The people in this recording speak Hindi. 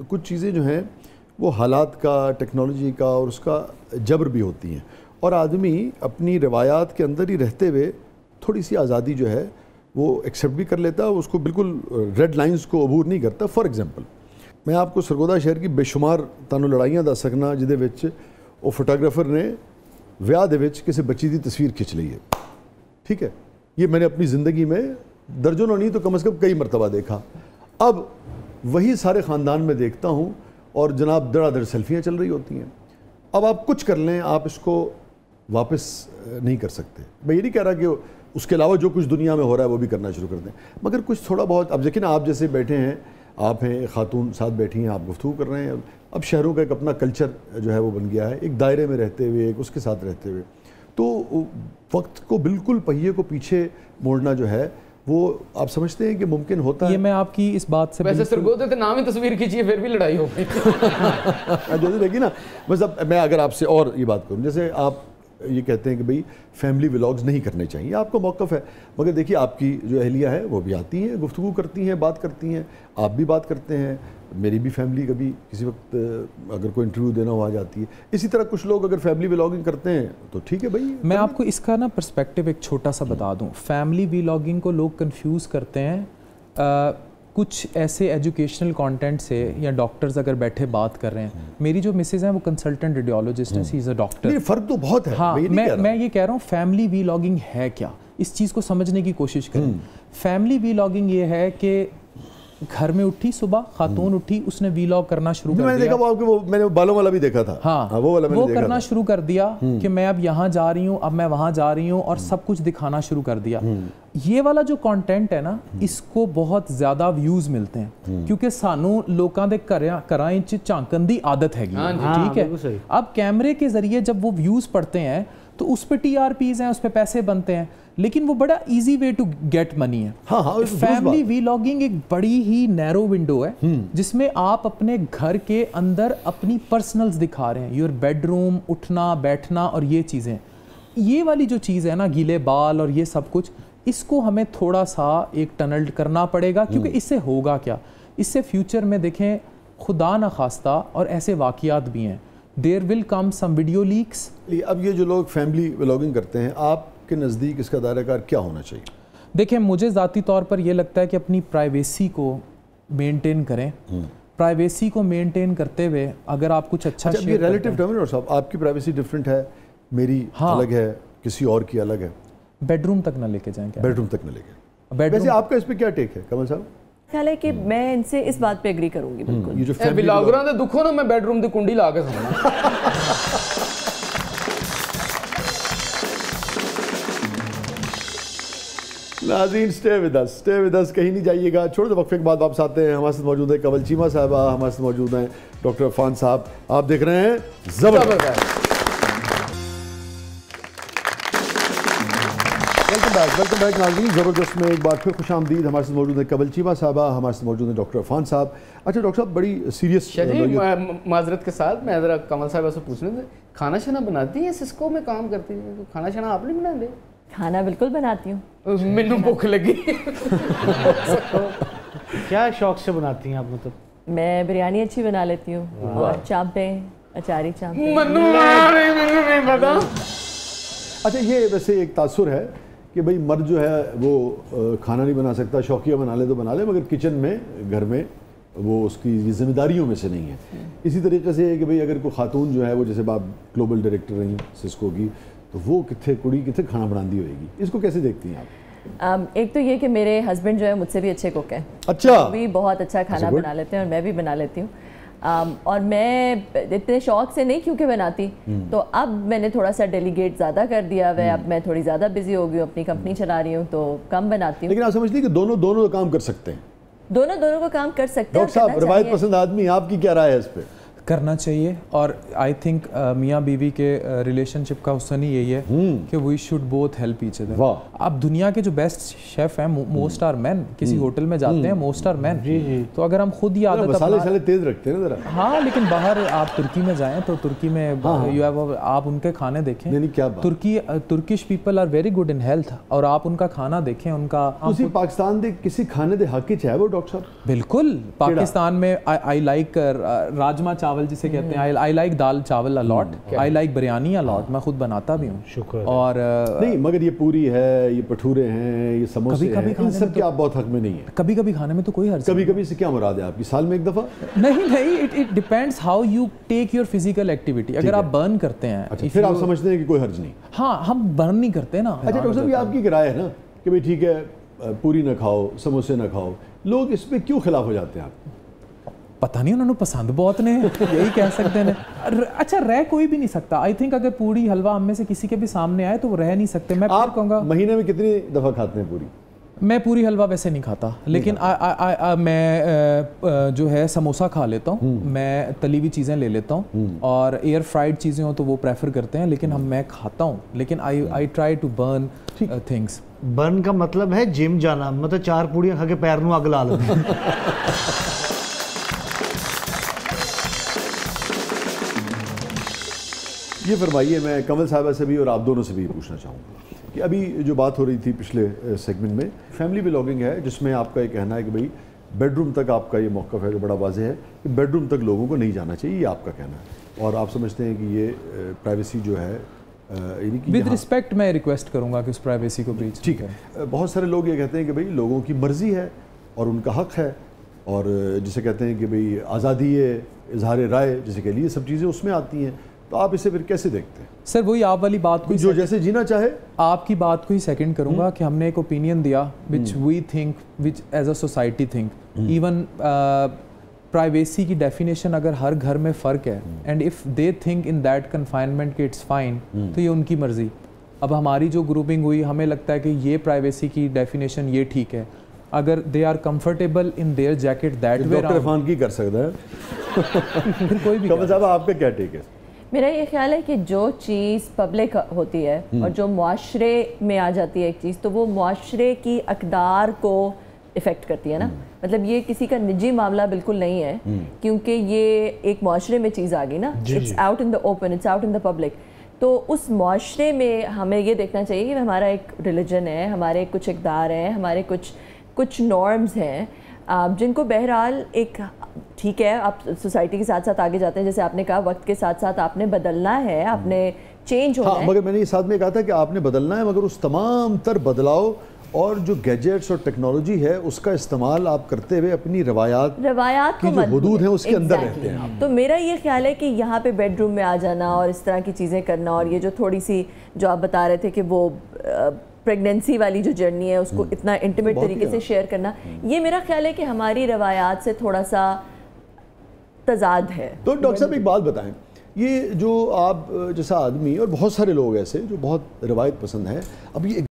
तो कुछ चीज़ें जो हैं वो हालात का, टेक्नोलॉजी का और उसका जबर भी होती हैं, और आदमी अपनी रवायात के अंदर ही रहते हुए थोड़ी सी आज़ादी जो है वो एक्सेप्ट भी कर लेता है, उसको बिल्कुल रेड लाइंस को अबूर नहीं करता। फॉर एग्जांपल, मैं आपको सरगोदा शहर की बेशुमार तानू लड़ाइयां दस सकना जिदे विच वो फोटोग्राफर ने ਵਿਆਹ ਦੇ ਵਿੱਚ किसी बच्ची की तस्वीर खिंच ली है। ठीक है, ये मैंने अपनी ज़िंदगी में दर्जनों नहीं तो कम से कम कई मरतबा देखा। अब वही सारे ख़ानदान में देखता हूँ और जनाब धड़ाधड़ सेल्फियाँ चल रही होती हैं। अब आप कुछ कर लें, आप इसको वापस नहीं कर सकते। मैं ये नहीं कह रहा कि उसके अलावा जो कुछ दुनिया में हो रहा है वो भी करना शुरू कर दें, मगर कुछ थोड़ा बहुत। अब देखिए ना, आप जैसे बैठे हैं, आप हैं, खातून साथ बैठी हैं, आप गुफ्तगू कर रहे हैं। अब शहरों का एक अपना कल्चर जो है वो बन गया है, एक दायरे में रहते हुए, एक उसके साथ रहते हुए। तो वक्त को बिल्कुल पहिए को पीछे मोड़ना जो है वो आप समझते हैं कि मुमकिन होता है? ये मैं आपकी इस बात से वैसे सरगोदा तो नाम ही तस्वीर खींची, फिर भी लड़ाई हो गई। जैसे देखिए ना, बस अब मैं अगर आपसे और ये बात करूँ, जैसे आप ये कहते हैं कि भाई फैमिली व्लॉग्स नहीं करने चाहिए, आपका मौक़िफ़ है, मगर देखिए आपकी जो अहलिया है वो भी आती हैं, गुफ्तगू करती हैं, बात करती हैं, आप भी बात करते हैं। मेरी भी फैमिली कभी किसी वक्त अगर कोई इंटरव्यू देना हो आ जाती है। इसी तरह कुछ लोग अगर फैमिली व्लॉगिंग करते हैं तो ठीक है भाई। मैं आपको इसका ना पर्सपेक्टिव एक छोटा सा बता दूं। फैमिली व्लॉगिंग को लोग कंफ्यूज करते हैं कुछ ऐसे एजुकेशनल कंटेंट से, या डॉक्टर्स अगर बैठे बात कर रहे हैं। मेरी जो मिसेज हैं वो कंसल्टेंट रेडियोलॉजिस्ट हैं, शी इज़ अ डॉक्टर। फ़र्क तो बहुत है। हाँ, मैं ये कह रहा हूँ फैमिली व्लॉगिंग है क्या, इस चीज़ को समझने की कोशिश करें। फैमिली व्लॉगिंग ये है कि घर में उठी सुबह, खातून उठी, उसने व्लॉग करना शुरू कर दिया। मैंने देखा वो आपके, वो मैंने बालों वाला भी देखा था। हाँ, वो वाला मैंने देखा, करना शुरू कर दिया कि मैं अब यहाँ जा रही हूँ, अब मैं वहाँ जा रही हूँ, और सब कुछ दिखाना शुरू कर दिया। ये वाला जो कंटेंट है ना, इसको बहुत ज़्यादा व्यूज़ मिलते हैं, क्योंकि सानू लोगों के घरां विच झांकण की आदत हैगी। ठीक है, अब कैमरे के जरिए जब वो व्यूज़ पढ़ते हैं तो उस पर TRPs हैं, उस पर पैसे बनते हैं, लेकिन वो बड़ा easy way to get money है। हाँ, फैमिली व्लॉगिंग एक बड़ी ही नैरो विंडो है जिसमें आप अपने घर के अंदर अपनी पर्सनल्स दिखा रहे हैं, योर बेडरूम, उठना बैठना और ये चीज़ें। ये वाली जो चीज़ है ना, गीले बाल और ये सब कुछ, इसको हमें थोड़ा सा एक टनल करना पड़ेगा, क्योंकि इससे होगा क्या, इससे फ्यूचर में देखें खुदा ना खास्ता, और ऐसे वाक़ियात भी हैं, there will come some video leaks. अब ये जो लोग फैमिली व्लॉगिंग करते हैं, आपके नज़दीक इसका दायराकार क्या होना चाहिए? देखें, मुझे ज़ाती तौर पर यह लगता है कि अपनी प्राइवेसी को मेंटेन करें। प्राइवेसी को मेंटेन करते हुए अगर आप कुछ अच्छा, ये रिलेटिव टर्म है डॉक्टर साहब, आपकी प्राइवेसी डिफरेंट है, मेरी अलग है, किसी और की अलग है। बेडरूम तक ना लेके जाएं, क्या बेडरूम तक ना लेके? वैसे आपका इस पे क्या टेक है कमल साहब? ख्याल है कि मैं इनसे इस बात पे एग्री करूंगी बिल्कुल। ये जो फैमिली व्लॉगरां दे दुखों ना, मैं बेडरूम दी कुंडी ला के सोना। नाज़रीन, स्टे विद अस, कहीं नहीं जाइएगा। छोड़ दो, वक्फे के बाद वापस आते हैं। हमारे साथ मौजूद है कंवल चीमा साहबा, हमारे साथ मौजूद हैं डॉक्टर अफान साहब। आप देख रहे हैं जबरदस्त। वेलकम बैक नाज़रीन, ज़बरदस्त में एक बार फिर खुश आमदीद। हमारे साथ मौजूद है कंवल चीमा साहबा, हमारे साथ मौजूद है डॉक्टर अफान साहब। अच्छा डॉक्टर साहब, बड़ी सीरियस माजरत के साथ मैं ज़रा कंवल साहब से पूछने से, खाना शाना बनाती है? सिस्को में काम करती है तो खाना शाना आप नहीं बनाते? खाना बिल्कुल बनाती हूँ, मैनू भूख लगी। क्या शौक से बनाती हैं आप? मतलब मैं बिरयानी अच्छी बना लेती हूँ, और चाँपें, अचारी चाँपें। अच्छा, ये वैसे एक तासुर है कि भाई मर्द जो है वो खाना नहीं बना सकता, शौकिया बना ले तो बना ले, मगर किचन में, घर में वो उसकी जिम्मेदारियों में से नहीं है। इसी तरीके से कि भाई अगर कोई खातून जो है वो, जैसे आप ग्लोबल डायरेक्टर रही सिस्को की, तो वो कितने कुड़ी कितने खाना बनाती होगी, इसको कैसे देखती हैं आप? एक तो ये कि मेरे हस्बैंड जो है मुझसे भी अच्छे कुक हैं। अच्छा, भी बहुत अच्छा खाना बना लेते हैं और मैं भी बना लेती हूँ। और मैं इतने शौक से नहीं क्योंकि बनाती, तो अब मैंने थोड़ा सा डेलीगेट ज़्यादा कर दिया है। अब मैं थोड़ी ज़्यादा बिजी हो गई हूँ, अपनी कंपनी चला रही हूँ, तो कम बनाती हूँ। लेकिन आप समझती हैं कि दोनों काम कर सकते हैं? दोनों का काम कर सकते हैं। डॉक्टर साहब, रवायत पसंद आदमी, आपकी क्या राय है इस पर? करना चाहिए। और आई थिंक मियाँ बीवी के रिलेशनशिप का हुसन ही यही है कि we should both help each other. आप दुनिया के जो बेस्ट शेफ हैं मोस्ट आर मैन, किसी होटल में जाते हैं मोस्ट आर मैन। तो अगर हम खुद ही आदत मसाले तेज रखते हैं ना, हाँ, लेकिन बाहर आप तुर्की में जाएं तो तुर्की में यू हैव, आप उनके खाने देखें, Turkish people are very good in health. और आप उनका खाना देखें, उनका पाकिस्तान दे किसी खाने दे हक है वो डॉक्टर साहब, बिल्कुल। पाकिस्तान में आई लाइक राजमा चावल जिसे कहते हैं, आई like dal chawal a lot, I like biryani a lot, मैं खुद बनाता भी हूँ। और नहीं मगर ये पूरी है, ये भटूरे हैं, ये समोसे हैं, इन सब के आप बहुत हक में नहीं है। कभी कभी खाने में तो कोई हर्ज, कभी कभी से क्या मुराद है आपकी, साल में एक दफा? नहीं, it depends how you take your physical activity. अगर आप बर्न करते हैं फिर आप समझते हैं कि कोई हर्ज नहीं। हाँ, हम बर्न नहीं करते ना। अच्छा डॉक्टर साहब, ये आपकी राय है ना कि भाई ठीक है पूरी ना खाओ, समोसे ना खाओ, लोग इसमें क्यों खिलाफ हो जाते हैं? आप पता नहीं उन्होंने पसंद बहुत ने, यही कह सकते हैं। अच्छा, रह कोई भी नहीं सकता। आई थिंक अगर पूरी हलवा हम में से किसी के भी सामने आए तो वो रह नहीं सकते। मैं आप कहूँगा महीने में कितनी दफ़ा खाते हैं पूरी? मैं पूरी हलवा वैसे नहीं खाता, लेकिन मैं जो है समोसा खा लेता हूँ, मैं तली हुई चीज़ें ले लेता हूँ, और एयर फ्राइड चीज़ें हो तो वो प्रेफर करते हैं, लेकिन हम मैं खाता हूँ। लेकिन I try to burn things. Burn का मतलब है जिम जाना, मतलब चार पूड़ियाँ खा के पैर में अग ला लो। ये फरमाइए, मैं कमल साहबा से भी और आप दोनों से भी पूछना चाहूँगा कि अभी जो बात हो रही थी पिछले सेगमेंट में फैमिली बिलोंगिंग है, जिसमें आपका ये कहना है कि भाई बेडरूम तक आपका ये मौक़िफ़ है, बड़ा वाज़ेह है कि बेडरूम तक लोगों को नहीं जाना चाहिए, ये आपका कहना है। और आप समझते हैं कि ये प्राइवेसी जो है, विद रिस्पेक्ट मैं रिक्वेस्ट करूँगा कि उस प्राइवेसी को ब्रीच, ठीक है। बहुत सारे लोग ये कहते हैं कि भाई लोगों की मर्ज़ी है और उनका हक़ है, और जिसे कहते हैं कि भाई आज़ादी इजहार राय जिसे कह लिए, सब चीज़ें उसमें आती हैं। तो आप इसे फिर कैसे देखते हैं? सर वही आप वाली बात को, जो जैसे जीना चाहे, आपकी बात को ही सेकंड करूंगा कि हमने एक ओपिनियन दिया which we think, which as a society think. Even privacy की डेफिनेशन अगर हर घर में फ़र्क है, and if they think in that confinement कि इट्स फाइन, तो ये उनकी मर्जी। अब हमारी जो ग्रुपिंग हुई, हमें लगता है कि ये प्राइवेसी की डेफिनेशन ये ठीक है। अगर they are comfortable in their jacket that way, doctor Afan की कर सकता है, फिर कोई भी। आपका क्या टेक है? मेरा ये ख्याल है कि जो चीज़ पब्लिक होती है और जो मुआशरे में आ जाती है एक चीज़, तो वो मुआशरे की अकदार को इफ़ेक्ट करती है ना। मतलब ये किसी का निजी मामला बिल्कुल नहीं है, क्योंकि ये एक मुआशरे में चीज़ आ गई ना, it's out in the open, it's out in the public. तो उस मुआशरे में हमें ये देखना चाहिए कि हमारा एक रिलीजन है, हमारे कुछ अकदार हैं, हमारे कुछ नॉर्म्स हैं, जिनको बहरहाल एक, ठीक है आप सोसाइटी के साथ साथ आगे जाते हैं, जैसे आपने कहा वक्त के साथ साथ आपने बदलना है, आपने चेंज होना है। मगर मैंने ये साथ में कहा था कि आपने बदलना है, मगर उस तमाम तर बदलाव और जो गैजेट्स और टेक्नोलॉजी है उसका इस्तेमाल आप करते हुए अपनी रवायात की जो हुदूद है उसके अंदर रहते हैं आप। तो मेरा ये ख्याल है कि यहाँ पे बेडरूम में आ जाना और इस तरह की चीज़ें करना, और ये जो थोड़ी सी जो आप बता रहे थे कि वो प्रेगनेंसी वाली जो जर्नी है उसको इतना इंटीमेट तरीके से शेयर करना, ये मेरा ख्याल है कि हमारी रवायात से थोड़ा सा तजाद है। तो डॉक्टर साहब एक बात बताएं, ये जो आप जैसा आदमी और बहुत सारे लोग ऐसे जो बहुत रवायत पसंद है, अब ये